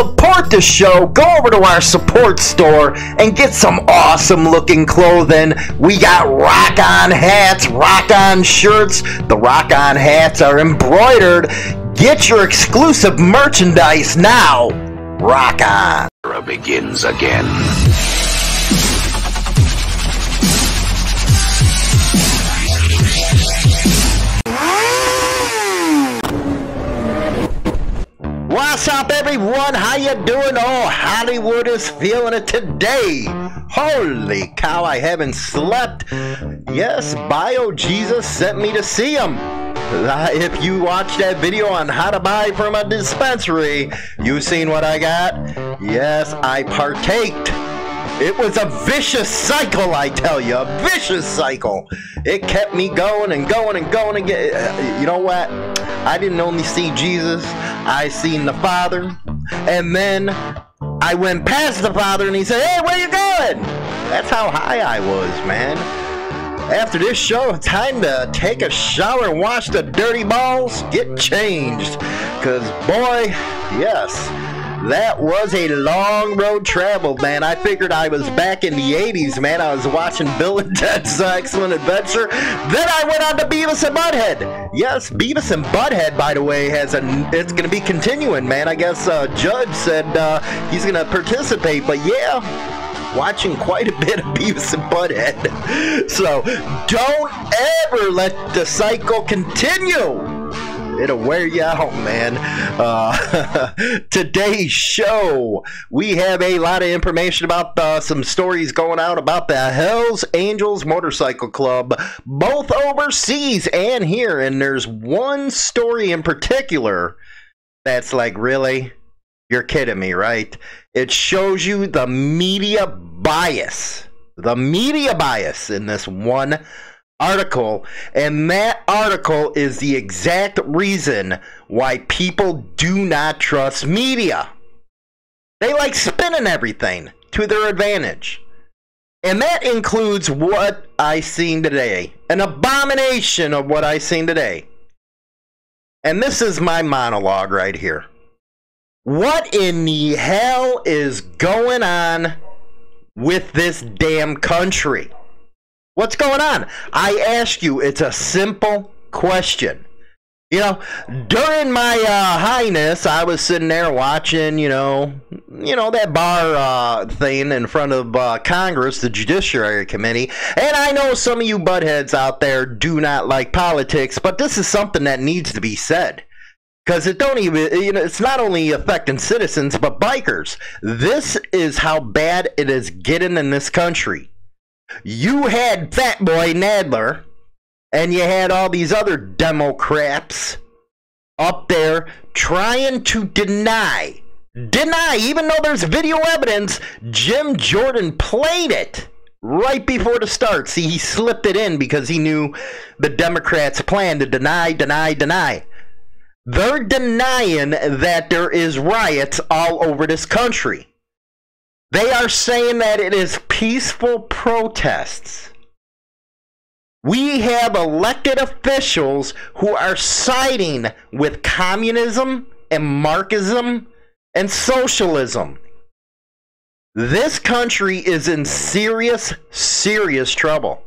support the show, go over to our support store and get some awesome looking clothing. We got rock on hats, rock on shirts. The rock on hats are embroidered. Get your exclusive merchandise now. Rock on. Era begins again. What's up, everyone? How you doing? Oh, Hollywood is feeling it today. Holy cow, I haven't slept. Yes, Bio Jesus sent me to see him. If you watched that video on how to buy from a dispensary, you've seen what I got. Yes, I partaked. It was a vicious cycle, I tell you, a vicious cycle. It kept me going and going and going and you know what? I didn't only see Jesus, I seen the Father, and then I went past the Father and he said, "Hey, where you going?" That's how high I was, man. After this show, time to take a shower and wash the dirty balls, get changed, because boy, yes, that was a long road traveled, man. I figured I was back in the 80s, man. I was watching Bill and Ted's Excellent Adventure. Then I went on to Beavis and Butthead. Yes, Beavis and Butthead, by the way, it's going to be continuing, man. I guess Judge said he's going to participate, but yeah, watching quite a bit of Beavis and Butthead. So don't ever let the cycle continue. It'll wear you out, man. Today's show, we have a lot of information about some stories going out about the Hells Angels Motorcycle Club, both overseas and here. And there's one story in particular that's like, really? You're kidding me, right? It shows you the media bias. The media bias in this one article, and that article is the exact reason why people do not trust media. They like spinning everything to their advantage, and that includes what I seen today, an abomination of what I seen today. And this is my monologue right here. What in the hell is going on with this damn country? What's going on? I ask you, it's a simple question. You know, during my highness, I was sitting there watching, you know, that bar thing in front of Congress, the Judiciary Committee. And I know some of you buttheads out there do not like politics, but this is something that needs to be said. Because it don't even, you know, it's not only affecting citizens, but bikers. This is how bad it is getting in this country. You had Fat Boy Nadler, and you had all these other Democrats up there trying to deny, even though there's video evidence. Jim Jordan played it right before the start. See, he slipped it in because he knew the Democrats' plan to deny. They're denying that there is riots all over this country. They are saying that it is peaceful protests. We have elected officials who are siding with communism and Marxism and socialism. This country is in serious, serious trouble.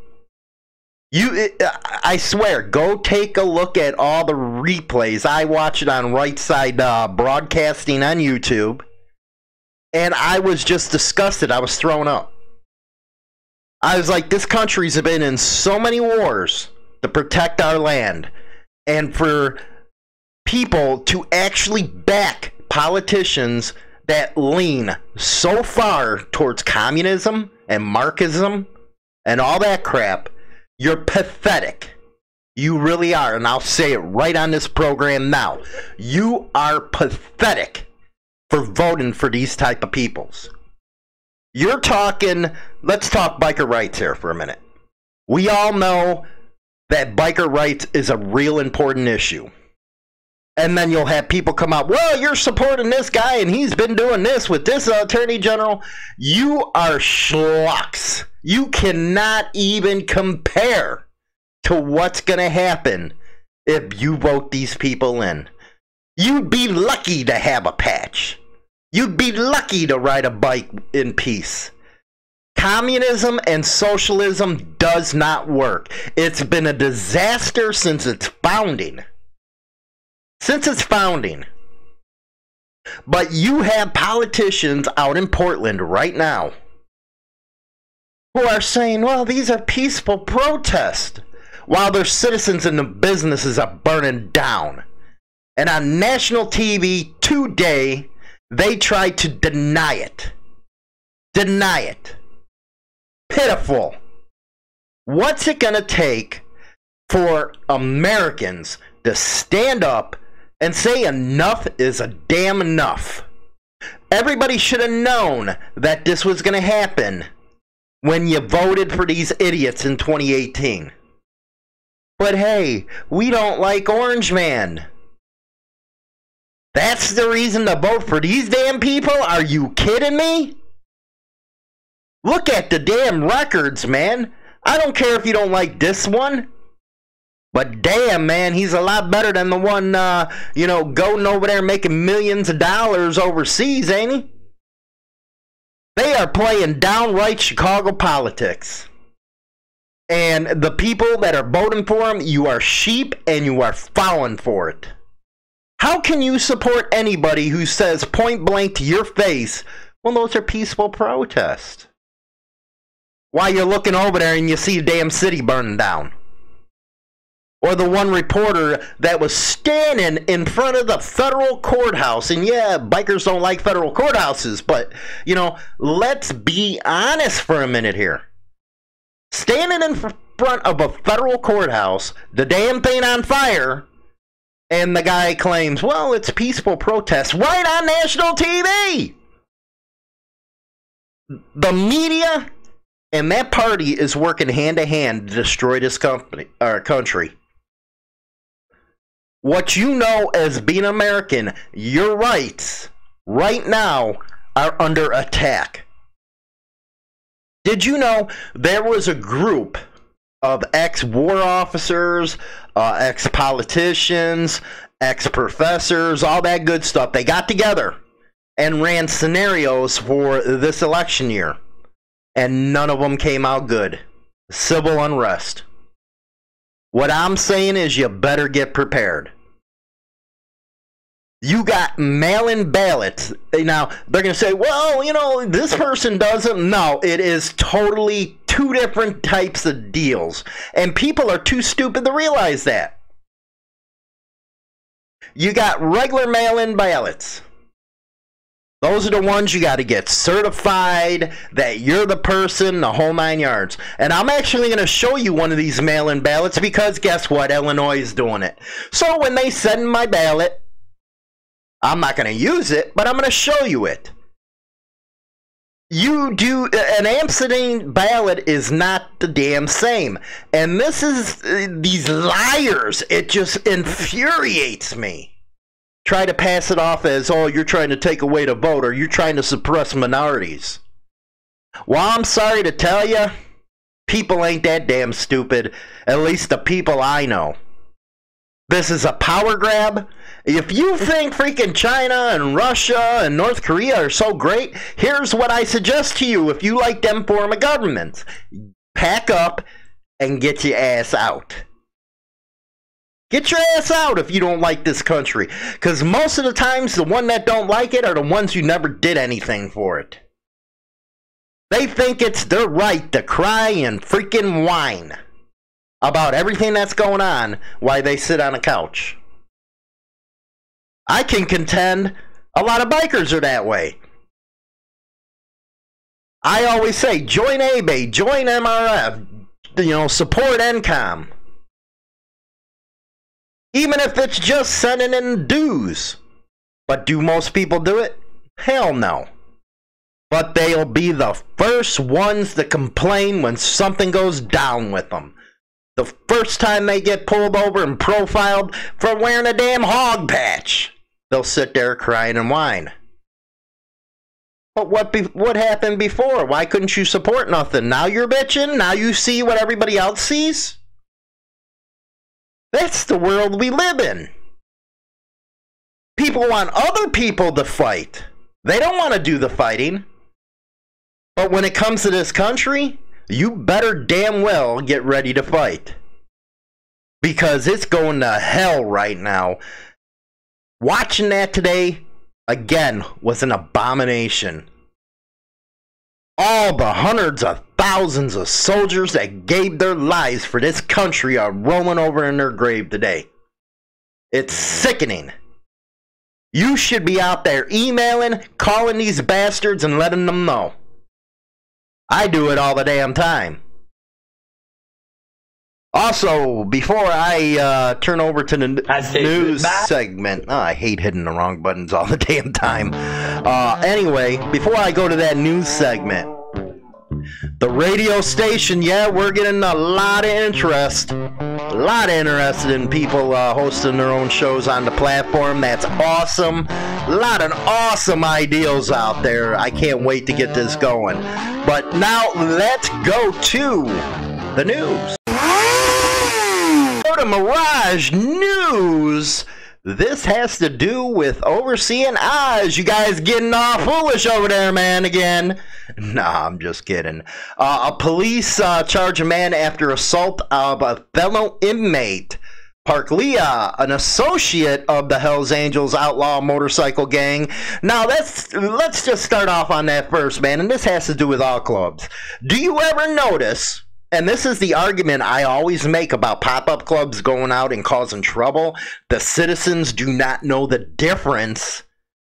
I swear, go take a look at all the replays. I watch it on Right Side Broadcasting on YouTube. And I was just disgusted. I was thrown up. I was like, this country's been in so many wars to protect our land. And for people to actually back politicians that lean so far towards communism and Marxism and all that crap, you're pathetic. You really are. And I'll say it right on this program now. You are pathetic for voting for these type of peoples. You're talking, let's talk biker rights here for a minute. We all know that biker rights is a real important issue. And then you'll have people come out, well, you're supporting this guy and he's been doing this with this attorney general. You are schlucks. You cannot even compare to what's going to happen if you vote these people in. You'd be lucky to have a patch. You'd be lucky to ride a bike in peace. Communism and socialism does not work. It's been a disaster since its founding. But you have politicians out in Portland right now who are saying, well, these are peaceful protests, while their citizens and the businesses are burning down. And on national TV today, they tried to deny it. Pitiful. What's it going to take for Americans to stand up and say enough is a damn enough? Everybody should have known that this was going to happen when you voted for these idiots in 2018. But hey, we don't like Orange Man. That's the reason to vote for these damn people? Are you kidding me? Look at the damn records, man. I don't care if you don't like this one. But damn, man, he's a lot better than the one, you know, going over there making millions of dollars overseas, ain't he? They are playing downright Chicago politics. And the people that are voting for him, you are sheep and you are falling for it. How can you support anybody who says point blank to your face, well, those are peaceful protests, while you're looking over there and you see a damn city burning down? Or the one reporter that was standing in front of the federal courthouse. And yeah, bikers don't like federal courthouses. But, you know, let's be honest for a minute here. Standing in front of a federal courthouse, the damn thing on fire. And the guy claims, well, it's peaceful protest, right on national TV. The media and that party is working hand to hand to destroy this company, our country. What you know as being American, your rights right now are under attack. Did you know there was a group of ex-war officers, ex-politicians, ex-professors, all that good stuff? They got together and ran scenarios for this election year, and none of them came out good. Civil unrest. What I'm saying is you better get prepared. You got mail-in ballots. Now, they're going to say, well, you know, this person doesn't. No, it is totally two different types of deals. And people are too stupid to realize that. You got regular mail-in ballots. Those are the ones you got to get certified that you're the person, the whole nine yards. And I'm actually going to show you one of these mail-in ballots, because guess what? Illinois is doing it. So when they send my ballot, I'm not going to use it, but I'm going to show you it. You do an absentee ballot is not the damn same. And this is these liars. It just infuriates me. Try to pass it off as, oh, you're trying to take away the vote, or you're trying to suppress minorities. Well, I'm sorry to tell you, people ain't that damn stupid, at least the people I know. This is a power grab. If you think freaking China and Russia and North Korea are so great, here's what I suggest to you if you like them form of governments. Pack up and get your ass out. Get your ass out if you don't like this country. Because most of the times, the one that don't like it are the ones who never did anything for it. They think it's their right to cry and freaking whine about everything that's going on while they sit on a couch. I can contend a lot of bikers are that way. I always say, join ABATE, join MRF, you know, support NCOM. Even if it's just sending in dues. But do most people do it? Hell no. But they'll be the first ones to complain when something goes down with them. The first time they get pulled over and profiled for wearing a damn hog patch, they'll sit there crying and whine. But what happened before? Why couldn't you support nothing? Now you're bitching? Now you see what everybody else sees? That's the world we live in. People want other people to fight. They don't want to do the fighting. But when it comes to this country, you better damn well get ready to fight. Because it's going to hell right now. Watching that today, again, was an abomination. All the hundreds of thousands of soldiers that gave their lives for this country are rolling over in their grave today. It's sickening. You should be out there emailing, calling these bastards and letting them know. I do it all the damn time. Also, before I turn over to the news segment, oh, I hate hitting the wrong buttons all the damn time. Anyway, before I go to that news segment, the radio station, yeah, we're getting a lot of interest. A lot of interested in people hosting their own shows on the platform. That's awesome. A lot of awesome ideals out there. I can't wait to get this going. But now let's go to the news. Mirage news. This has to do with overseeing eyes. You guys getting all foolish over there, man, again. Nah, I'm just kidding. A police charge a man after assault of a fellow inmate. Park Leah, an associate of the Hells Angels Outlaw Motorcycle Gang. Now, let's just start off on that first, man, and this has to do with all clubs. Do you ever notice... And this is the argument I always make about pop-up clubs going out and causing trouble. The citizens do not know the difference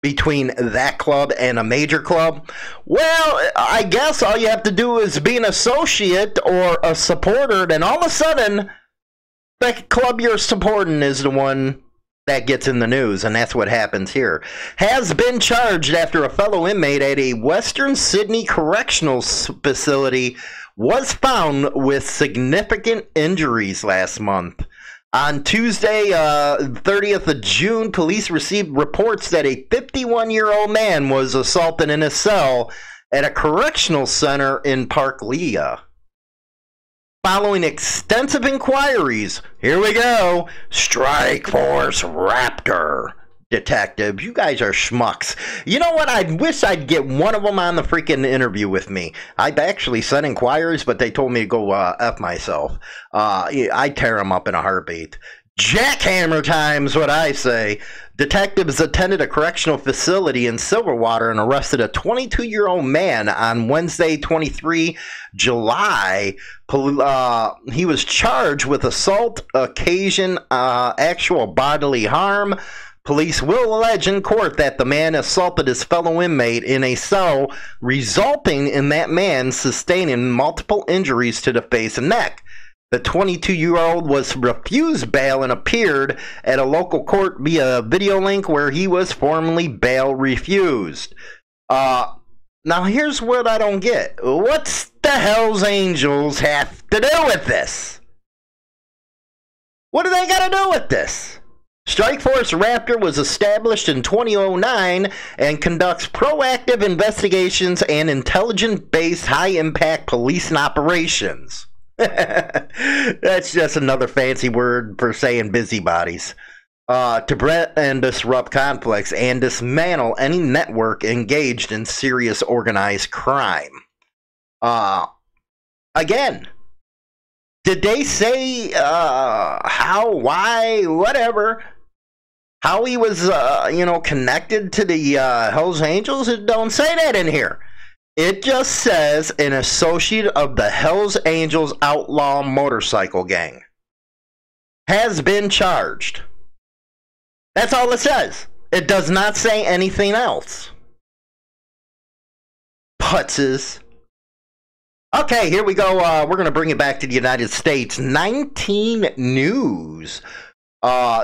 between that club and a major club. Well, I guess all you have to do is be an associate or a supporter, and all of a sudden, the club you're supporting is the one that gets in the news, and that's what happens here. Has been charged after a fellow inmate at a Western Sydney correctional facility was found with significant injuries last month. On Tuesday, 30th of June, police received reports that a 51-year-old man was assaulted in a cell at a correctional center in Park Lea. Following extensive inquiries, here we go, Strike Force Raptor detectives. You guys are schmucks. You know what? I wish I'd get one of them on the freaking interview with me. I've actually sent inquiries, but they told me to go F myself. I tear them up in a heartbeat. Jackhammer time's what I say. Detectives attended a correctional facility in Silverwater and arrested a 22-year-old man on Wednesday, 23 July. He was charged with assault, occasion, actual bodily harm. Police will allege in court that the man assaulted his fellow inmate in a cell, resulting in that man sustaining multiple injuries to the face and neck. The 22-year-old was refused bail and appeared at a local court via video link where he was formally bail refused. Now here's what I don't get. What's the Hells Angels have to do with this? What do they got to do with this? Strike Force Raptor was established in 2009 and conducts proactive investigations and intelligence-based high-impact policing operations. That's just another fancy word for saying busybodies. To prevent and disrupt conflicts and dismantle any network engaged in serious organized crime. Again, did they say how, why, whatever, how he was, connected to the Hells Angels? It don't say that in here. It just says an associate of the Hells Angels Outlaw Motorcycle Gang has been charged. That's all it says. It does not say anything else. Putzes. Okay, here we go. We're going to bring it back to the United States. 19 News.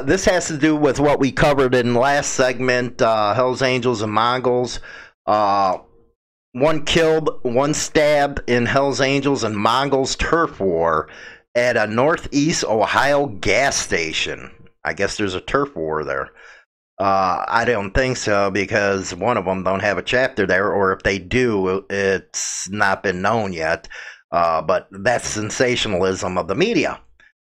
This has to do with what we covered in last segment, Hells Angels and Mongols. One killed, one stabbed in Hells Angels and Mongols turf war at a Northeast Ohio gas station. I guess there's a turf war there. I don't think so, because one of them don't have a chapter there, or if they do, it's not been known yet. But that's sensationalism of the media.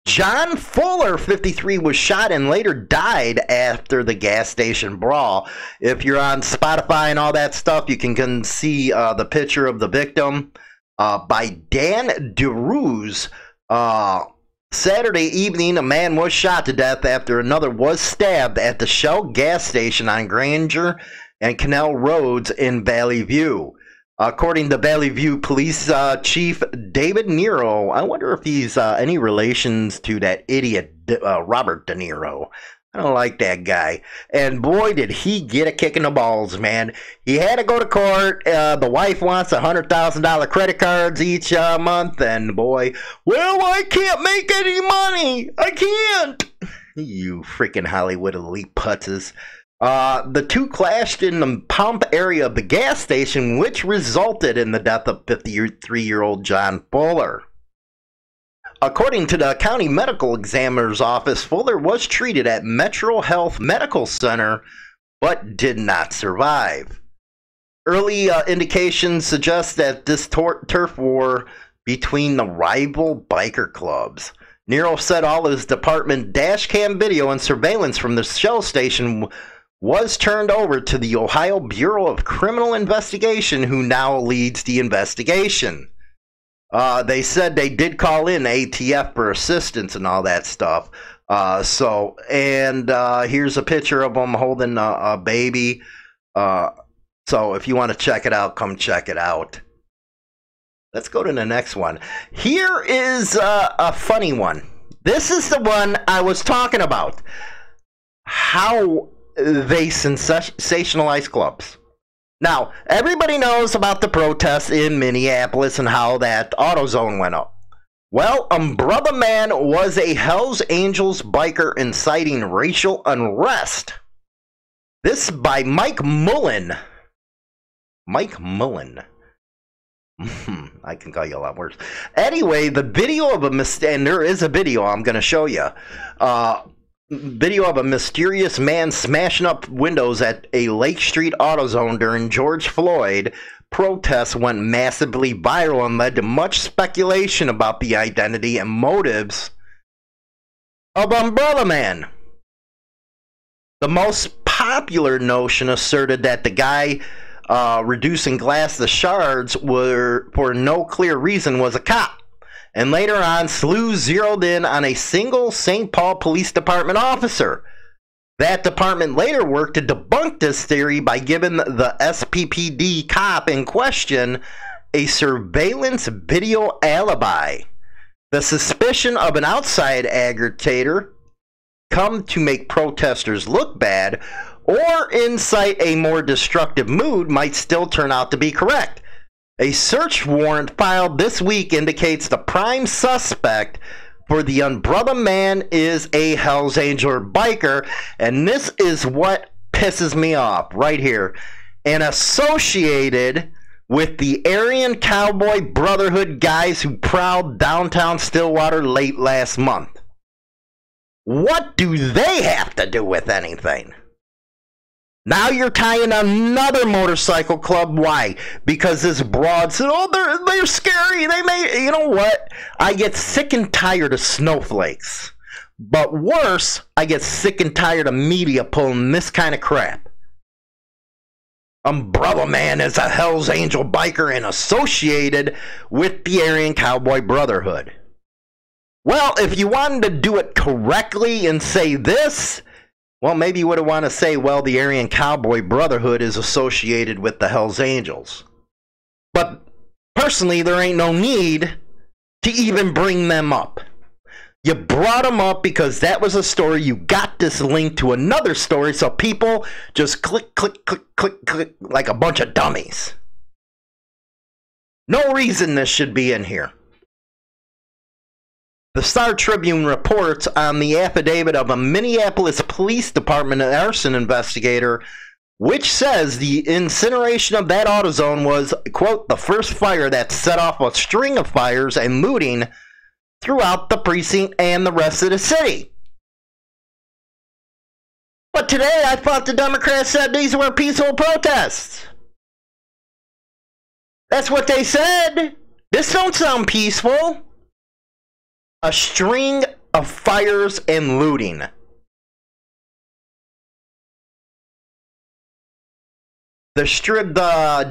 John Fuller, 53, was shot and later died after the gas station brawl. If you're on Spotify and all that stuff, you can see the picture of the victim by Dan DeRuz. Saturday evening, a man was shot to death after another was stabbed at the Shell gas station on Granger and Canal Roads in Valley View. According to Valley View Police Chief David Nero, I wonder if he's any relations to that idiot Robert De Niro. I don't like that guy. And boy, did he get a kick in the balls, man. He had to go to court. The wife wants $100,000 credit cards each month. And boy, well, I can't make any money. I can't. You freaking Hollywood elite putzes. The two clashed in the pump area of the gas station, which resulted in the death of 53-year-old John Fuller. According to the county medical examiner's office, Fuller was treated at Metro Health Medical Center, but did not survive. Early indications suggest that this turf war between the rival biker clubs. Nero said all his department dash cam video and surveillance from the Shell station was turned over to the Ohio Bureau of Criminal Investigation, who now leads the investigation. They said they did call in ATF for assistance and all that stuff. Here's a picture of them holding a baby. So if you want to check it out, come check it out. Let's go to the next one. Here is a funny one. This is the one I was talking about. How they sensationalize clubs. Now, everybody knows about the protests in Minneapolis and how that AutoZone went up. Well, Umbrella Man was a Hells Angels biker inciting racial unrest. This by Mike Mullen. Mike Mullen. I can call you a lot worse. Anyway, the video of a and there is a video I'm going to show you. Video of a mysterious man smashing up windows at a Lake Street AutoZone during George Floyd protests went massively viral and led to much speculation about the identity and motives of Umbrella Man. The most popular notion asserted that the guy reducing glass to shards were for no clear reason was a cop, and later on SLU zeroed in on a single St. Paul Police Department officer. That department later worked to debunk this theory by giving the SPPD cop in question a surveillance video alibi. The suspicion of an outside agitator come to make protesters look bad or incite a more destructive mood might still turn out to be correct. A search warrant filed this week indicates the prime suspect for the Umbrella Man is a Hells Angel biker, and this is what pisses me off right here. And associated with the Aryan Cowboy Brotherhood guys who prowled downtown Stillwater late last month. What do they have to do with anything? Now you're tying another motorcycle club. Why? Because this broad said, oh, they're scary. They may, you know what? I get sick and tired of snowflakes. But worse, I get sick and tired of media pulling this kind of crap. Umbrella Man is a Hells Angel biker and associated with the Aryan Cowboy Brotherhood. Well, if you wanted to do it correctly and say this, well, maybe you would have wanted to say, well, the Aryan Cowboy Brotherhood is associated with the Hells Angels. But personally, there ain't no need to even bring them up. You brought them up because that was a story. You got this link to another story, so people just click, click, click, click, click, like a bunch of dummies. No reason this should be in here. The Star Tribune reports on the affidavit of a Minneapolis Police Department arson investigator, which says the incineration of that AutoZone was, quote, the first fire that set off a string of fires and looting throughout the precinct and the rest of the city. But today I thought the Democrats said these were peaceful protests. That's what they said. This don't sound peaceful. A string of fires and looting. The Strib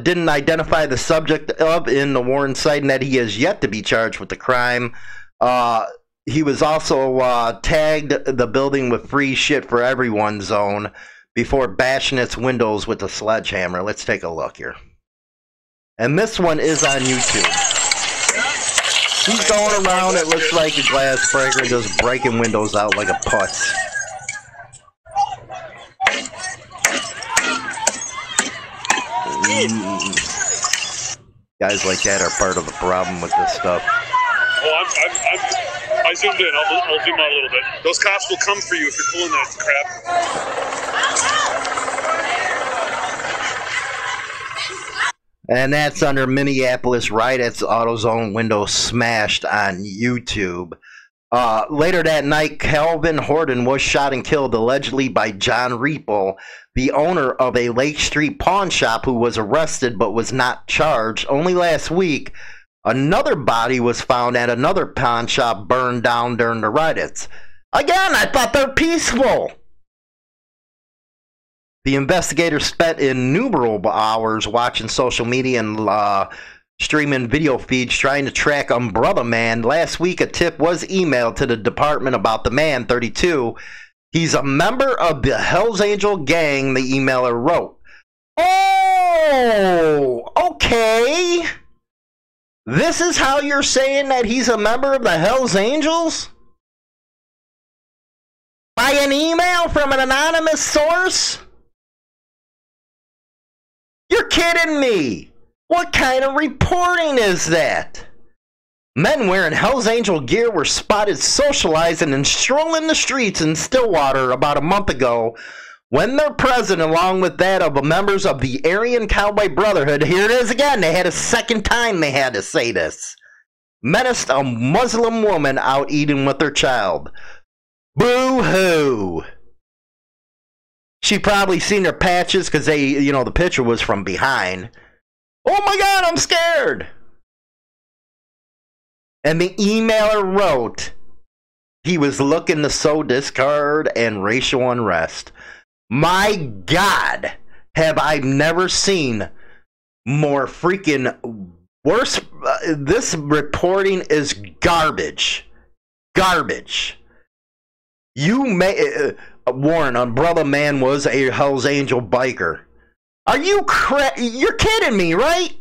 didn't identify the subject of in the warrant, citing that he is yet to be charged with the crime. He was also tagged the building with free shit for everyone zone before bashing its windows with a sledgehammer. Let's take a look here. And this one is on YouTube. He's going around, it looks like a glass breaker, just breaking windows out like a putz. Guys like that are part of the problem with this stuff. Oh, I zoomed in. I'll zoom out a little bit. Those cops will come for you if you're pulling that crap. And that's under Minneapolis riots, AutoZone window smashed on YouTube. Later that night, Calvin Horton was shot and killed allegedly by John Reeple, the owner of a Lake Street pawn shop, who was arrested but was not charged. Only last week, another body was found at another pawn shop burned down during the riots. Again, I thought they're peaceful. The investigators spent innumerable hours watching social media and streaming video feeds trying to track Umbrella Man. Last week, a tip was emailed to the department about the man, 32. He's a member of the Hells Angel Gang, the emailer wrote. Oh, okay. This is how you're saying that he's a member of the Hells Angels? By an email from an anonymous source? You're kidding me. What kind of reporting is that? Men wearing Hells Angel gear were spotted socializing and strolling the streets in Stillwater about a month ago when their present, along with that of members of the Aryan Cowboy Brotherhood, here it is again, they had a second time they had to say this, menaced a Muslim woman out eating with her child. Boo-hoo. She probably seen their patches because they, you know, the picture was from behind. Oh my God, I'm scared. And the emailer wrote, he was looking to sow discord and racial unrest. My God, have I never seen more freaking worse. This reporting is garbage. Garbage. You may, Warren, Umbrella Man was a Hells Angel biker. Are you you're kidding me, right?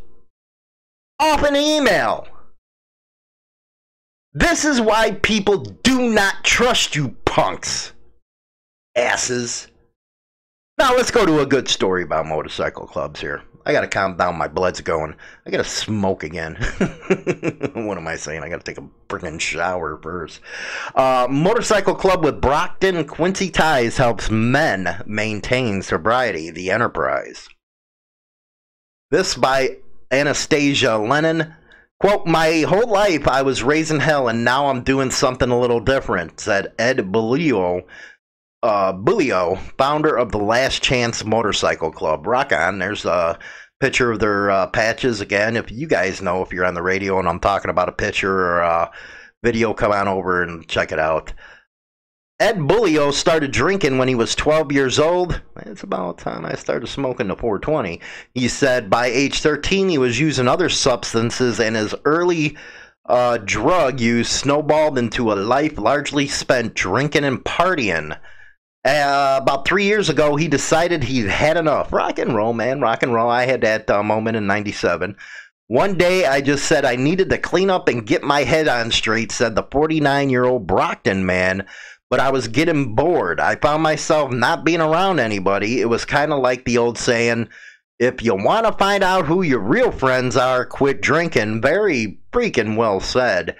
Off an email. This is why people do not trust you punks. Asses. Now let's go to a good story about motorcycle clubs here. I gotta calm down, my blood's going. I gotta smoke again. What am I saying? I gotta take a freaking shower first. Motorcycle club with Brockton Quincy ties helps men maintain sobriety. The Enterprise. This by Anastasia Lennon. Quote, my whole life I was raising hell and now I'm doing something a little different, said Ed Bulio, founder of the Last Chance Motorcycle Club. Rock on. There's a picture of their patches again. If you guys know, if you're on the radio and I'm talking about a picture or a video, come on over and check it out. Ed Bulio started drinking when he was 12 years old. It's about time I started smoking the 420. He said by age 13 he was using other substances, and his early drug use snowballed into a life largely spent drinking and partying. About 3 years ago, he decided he'd had enough. Rock and roll, man, rock and roll. I had that moment in 97. One day, I just said I needed to clean up and get my head on straight, said the 49-year-old Brockton man, but I was getting bored. I found myself not being around anybody. It was kind of like the old saying, if you want to find out who your real friends are, quit drinking. Very freaking well said.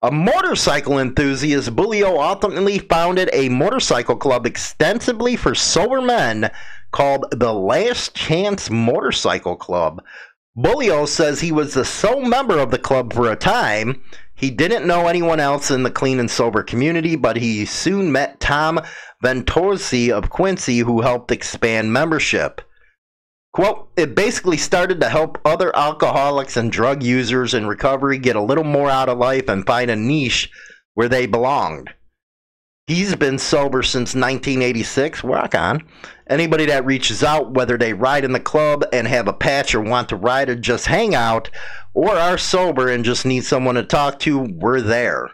A motorcycle enthusiast, Bulio ultimately founded a motorcycle club extensively for sober men called the Last Chance Motorcycle Club. Bulio says he was the sole member of the club for a time. He didn't know anyone else in the clean and sober community, but he soon met Tom Ventorsi of Quincy, who helped expand membership. Quote, it basically started to help other alcoholics and drug users in recovery get a little more out of life and find a niche where they belonged. He's been sober since 1986. Rock on. Anybody that reaches out, whether they ride in the club and have a patch or want to ride or just hang out, or are sober and just need someone to talk to, we're there.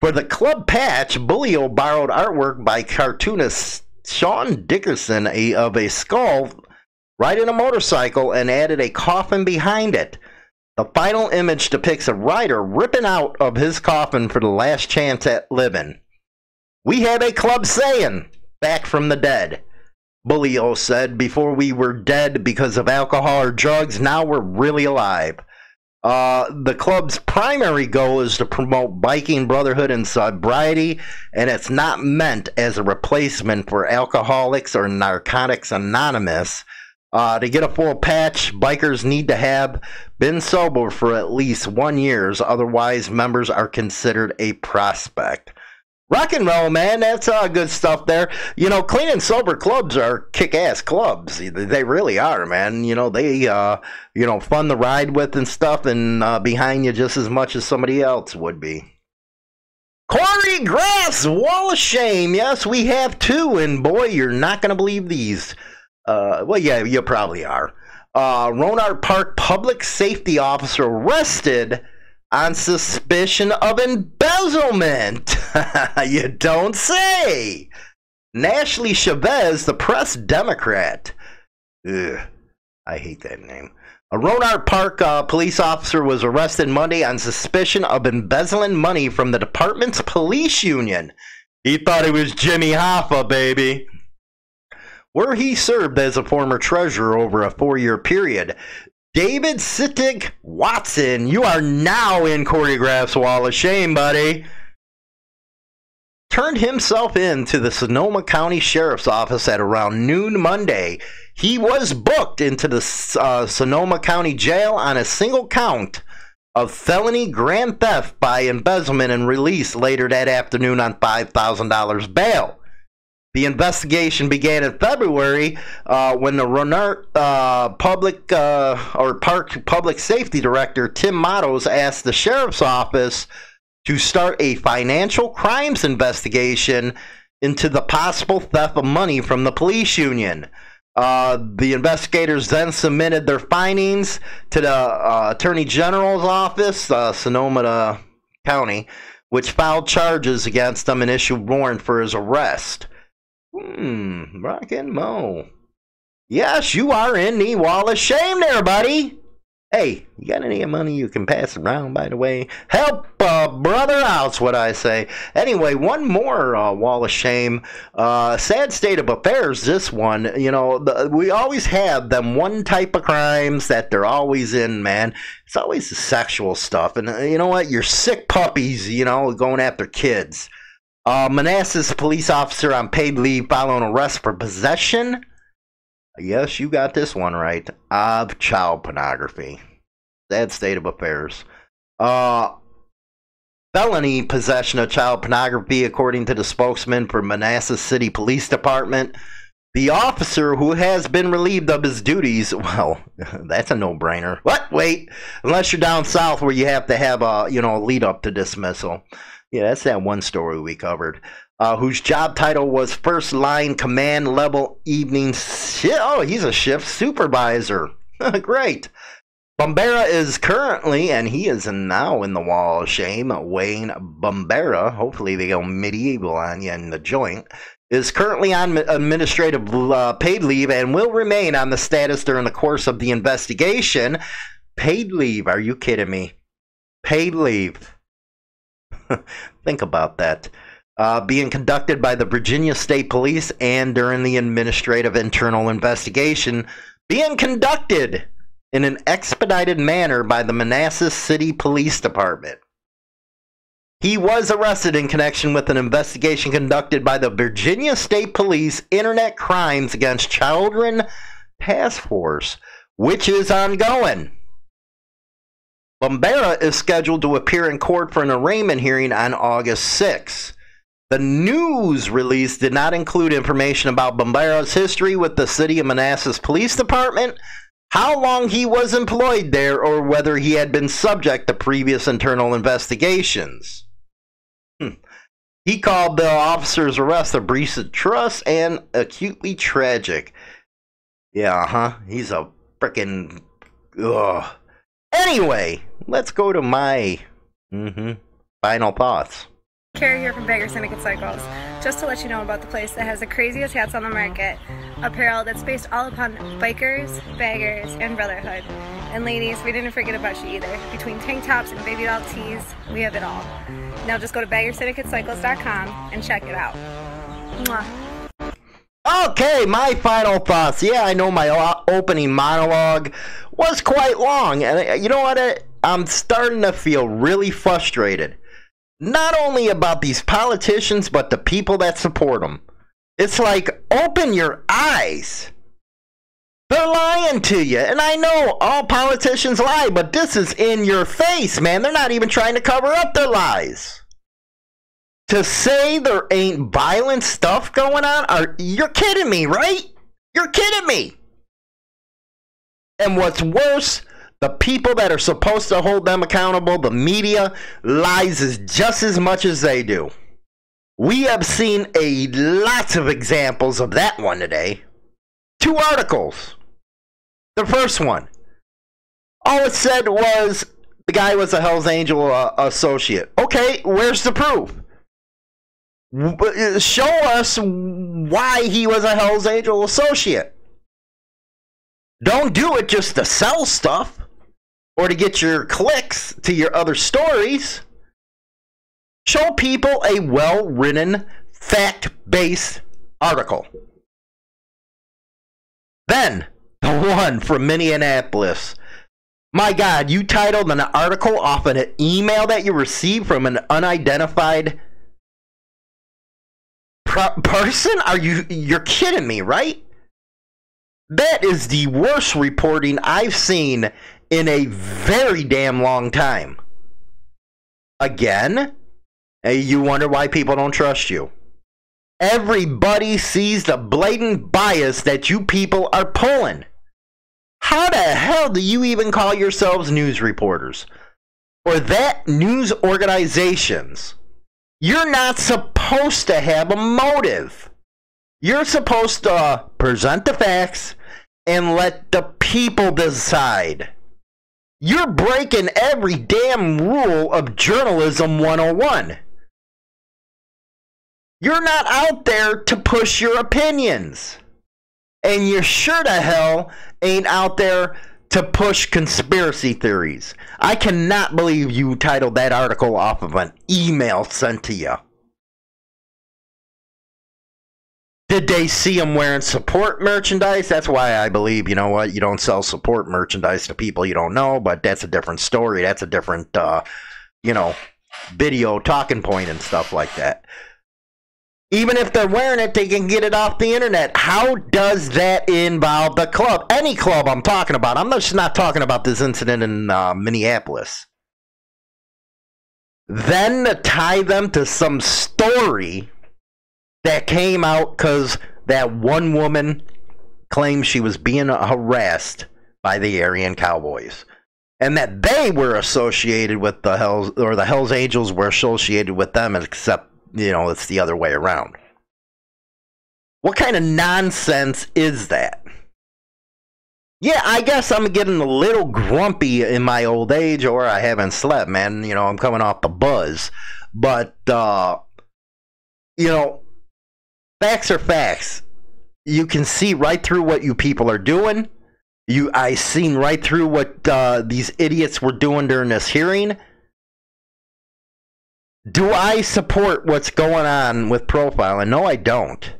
For the club patch, Bullio borrowed artwork by cartoonist Sean Dickerson of a skull riding a motorcycle and added a coffin behind it. The final image depicts a rider ripping out of his coffin for the last chance at living. "We have a club saying, back from the dead," Bullio said. "Before we were dead because of alcohol or drugs, now we're really alive." The club's primary goal is to promote biking brotherhood and sobriety, and it's not meant as a replacement for Alcoholics or Narcotics Anonymous. To get a full patch, bikers need to have been sober for at least 1 year, otherwise members are considered a prospect. Rock and roll, man. That's good stuff there. You know, clean and sober clubs are kick-ass clubs. They really are, man. You know, they, fun to ride with and stuff, and behind you just as much as somebody else would be. Kory Graffs, Wall of Shame. Yes, we have two, and boy, you're not going to believe these. Well, yeah, you probably are. Rohnert Park public safety officer arrested on suspicion of embezzlement. You don't say. Nashley Chavez, the press Democrat. Ugh, I hate that name. A Rohnert Park police officer was arrested Monday on suspicion of embezzling money from the department's police union. He thought it was Jimmy Hoffa, baby. Where he served as a former treasurer over a 4-year period. David Sittig Watson, you are now in Kory Graffs' Wall of Shame, buddy. Turned himself in to the Sonoma County Sheriff's Office at around noon Monday. He was booked into the Sonoma County Jail on a single count of felony grand theft by embezzlement and released later that afternoon on $5,000 bail. The investigation began in February when the Rohnert Park Public Safety Director Tim Matos asked the Sheriff's Office to start a financial crimes investigation into the possible theft of money from the police union. The investigators then submitted their findings to the Attorney General's Office, Sonoma County, which filed charges against him and issued warrant for his arrest. Rock and Mo. Yes, you are in the Wall of Shame there, buddy. Hey, you got any money you can pass around, by the way? Help brother out's what I say. Anyway, one more Wall of Shame. Sad state of affairs, this one. You know, we always have them one type of crimes that they're always in, man. It's always the sexual stuff. And you know what? You're sick puppies, you know, going after kids. Manassas police officer on paid leave following arrest for possession. Yes, you got this one right. Of child pornography. Sad state of affairs. Felony possession of child pornography, according to the spokesman for Manassas City Police Department. The officer, who has been relieved of his duties, well, that's a no-brainer. What? Wait. Unless you're down south where you have to have a, you know, lead-up to dismissal. Yeah, that's that one story we covered. Whose job title was first line command level evening shift. Oh, he's a shift supervisor. Great. Bombera is currently, and he is now in the Wall of Shame. Wayne Bombera, hopefully they go medieval on you in the joint, is currently on administrative paid leave and will remain on the status during the course of the investigation. Paid leave. Are you kidding me? Paid leave. Think about that. Being conducted by the Virginia State Police and during the administrative internal investigation, being conducted in an expedited manner by the Manassas City Police Department. He was arrested in connection with an investigation conducted by the Virginia State Police Internet Crimes Against Children Task Force, which is ongoing. Bombera is scheduled to appear in court for an arraignment hearing on August 6. The news release did not include information about Bombera's history with the City of Manassas Police Department, how long he was employed there, or whether he had been subject to previous internal investigations. He called the officer's arrest a breach of trust and acutely tragic. Yeah, huh? He's a frickin'... ugh. Anyway, let's go to my final thoughts. Kory here from Bagger Syndicate Cycles. Just to let you know about the place that has the craziest hats on the market. Apparel that's based all upon bikers, baggers, and brotherhood. And ladies, we didn't forget about you either. Between tank tops and baby doll tees, we have it all. Now just go to BaggerSyndicateCycles.com and check it out. Mwah. Okay, my final thoughts. Yeah, I know my opening monologue was quite long. And you know what? I'm starting to feel really frustrated. Not only about these politicians, but the people that support them. It's like, open your eyes. They're lying to you. And I know all politicians lie, but this is in your face, man. They're not even trying to cover up their lies. To say there ain't violent stuff going on, you're kidding me, right? You're kidding me. And what's worse, the people that are supposed to hold them accountable, the media, lies just as much as they do. We have seen a lots of examples of that one today. Two articles. The first one, all it said was the guy was a Hells Angel associate. Okay, where's the proof? Show us why he was a Hells Angel associate. Don't do it just to sell stuff, or to get your clicks to your other stories. Show people a well-written, fact-based article. Then, the one from Minneapolis. My God, you titled an article off an email that you received from an unidentified person? You're kidding me, right? That is the worst reporting I've seen in a very damn long time. Again, you wonder why people don't trust you. Everybody sees the blatant bias that you people are pulling. How the hell do you even call yourselves news reporters? Or that news organizations? You're not supposed to have a motive. You're supposed to present the facts and let the people decide. You're breaking every damn rule of Journalism 101. You're not out there to push your opinions. And you sure to hell ain't out there to push conspiracy theories. I cannot believe you titled that article off of an email sent to you. Did they see him wearing support merchandise? That's why I believe, you know what, you don't sell support merchandise to people you don't know, but that's a different story. That's a different, you know, video talking point and stuff like that. Even if they're wearing it, they can get it off the internet. How does that involve the club? Any club I'm talking about. I'm just not talking about this incident in Minneapolis. Then to tie them to some story that came out because that one woman claimed she was being harassed by the Aryan Cowboys, and that they were associated with the Hells, or the Hells Angels were associated with them, except, you know, it's the other way around. What kind of nonsense is that? Yeah, I guess I'm getting a little grumpy in my old age, or I haven't slept, man. You know, I'm coming off the buzz, but you know, facts are facts. You can see right through what you people are doing. I seen right through what these idiots were doing during this hearing. Do I support what's going on with profiling? No, I don't.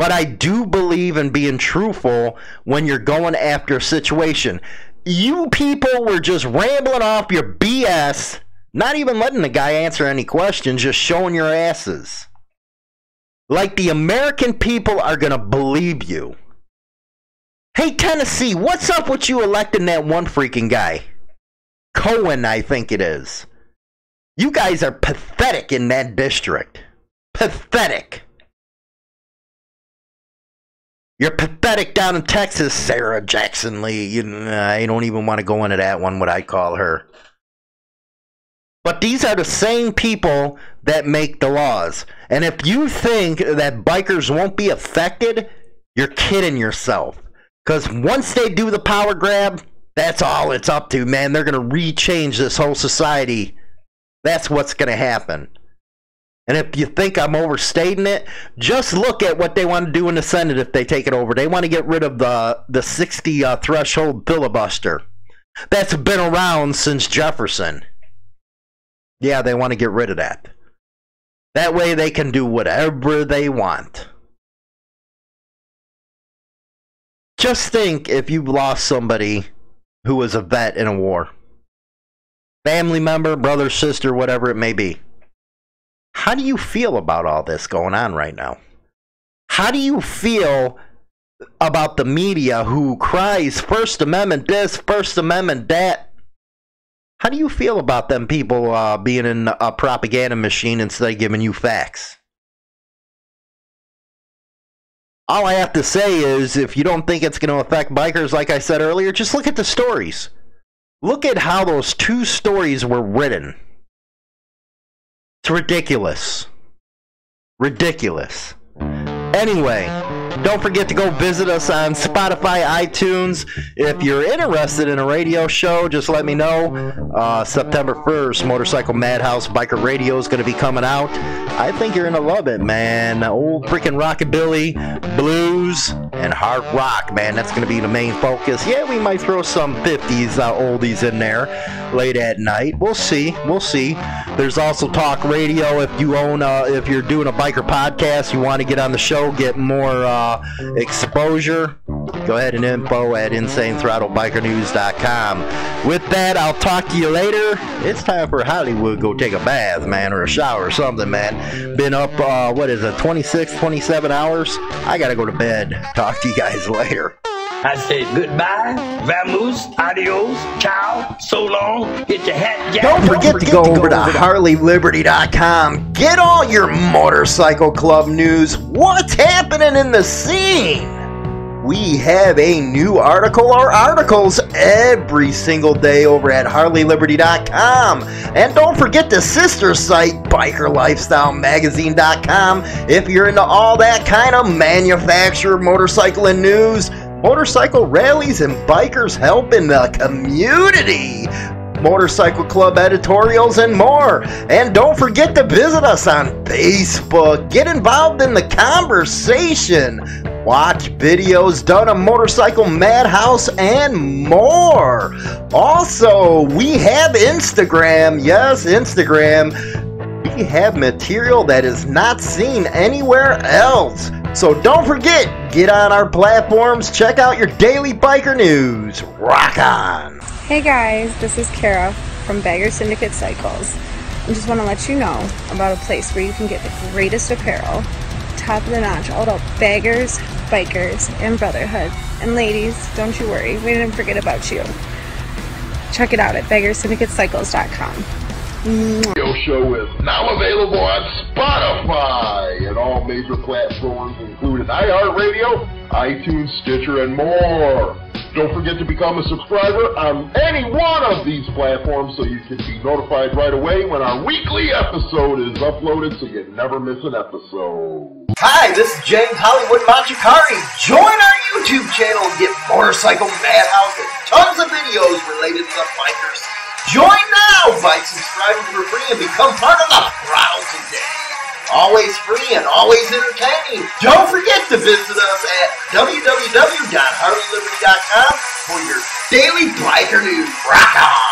But I do believe in being truthful when you're going after a situation. You people were just rambling off your BS, not even letting the guy answer any questions, just showing your asses. Like the American people are going to believe you. Hey, Tennessee, what's up with you electing that one freaking guy? Cohen, I think it is. You guys are pathetic in that district. Pathetic. You're pathetic down in Texas, Sarah Jackson Lee. I don't even want to go into that one, what I call her. But these are the same people that make the laws. And if you think that bikers won't be affected, you're kidding yourself. Because once they do the power grab, that's all it's up to, man. They're going to rechange this whole society. That's what's going to happen. And if you think I'm overstating it, just look at what they want to do in the Senate if they take it over. They want to get rid of the 60 threshold filibuster. That's been around since Jefferson. Yeah, they want to get rid of that. That way they can do whatever they want. Just think if you lost somebody who was a vet in a war. Family member, brother, sister, whatever it may be. How do you feel about all this going on right now? How do you feel about the media who cries First Amendment this, First Amendment that? How do you feel about them people being in a propaganda machine instead of giving you facts? All I have to say is, if you don't think it's going to affect bikers, like I said earlier, just look at the stories. Look at how those two stories were written. It's ridiculous. Ridiculous. Anyway, don't forget to go visit us on Spotify, iTunes. If you're interested in a radio show, just let me know. September 1st, Motorcycle Madhouse Biker Radio is going to be coming out. I think you're going to love it, man. Old freaking rockabilly, blues, and hard rock, man. That's going to be the main focus. Yeah, we might throw some 50s oldies in there late at night. We'll see. We'll see. There's also talk radio. If you own, if you're doing a biker podcast, you want to get on the show, get more exposure, go ahead and info at InsaneThrottleBikerNews.com. With that, I'll talk to you later. It's time for Hollywood. Go take a bath, man, or a shower or something, man. Been up, what is it, 26, 27 hours? I got to go to bed. Talk to you guys later. I said goodbye, vamoose, adios, ciao, so long, get your hat down. Don't forget to go over to HarleyLiberty.com. Get all your motorcycle club news. What's happening in the scene? We have a new article or articles every single day over at HarleyLiberty.com. And don't forget the sister site, BikerLifestyleMagazine.com. If you're into all that kind of manufacturer, motorcycle, and news, motorcycle rallies and bikers helping the community, motorcycle club editorials, and more. And don't forget to visit us on Facebook. Get involved in the conversation. Watch videos done on Motorcycle Madhouse and more. Also, we have Instagram. Yes, Instagram. We have material that is not seen anywhere else. So don't forget, get on our platforms, check out your daily biker news. Rock on! Hey guys, this is Kara from Bagger Syndicate Cycles. I just want to let you know about a place where you can get the greatest apparel, top of the notch, all about baggers, bikers, and brotherhood. And ladies, don't you worry, we didn't forget about you. Check it out at BaggerSyndicateCycles.com. Your show is now available on Spotify and all major platforms, including iHeartRadio, iTunes, Stitcher, and more. Don't forget to become a subscriber on any one of these platforms so you can be notified right away when our weekly episode is uploaded so you never miss an episode. Hi, this is James Hollywood Macecari. Join our YouTube channel and get Motorcycle Madhouse and tons of videos related to the bikers. Join now by subscribing for free and become part of the crowd today. Always free and always entertaining. Don't forget to visit us at www.HarleyLiberty.com for your daily biker news. Rock on!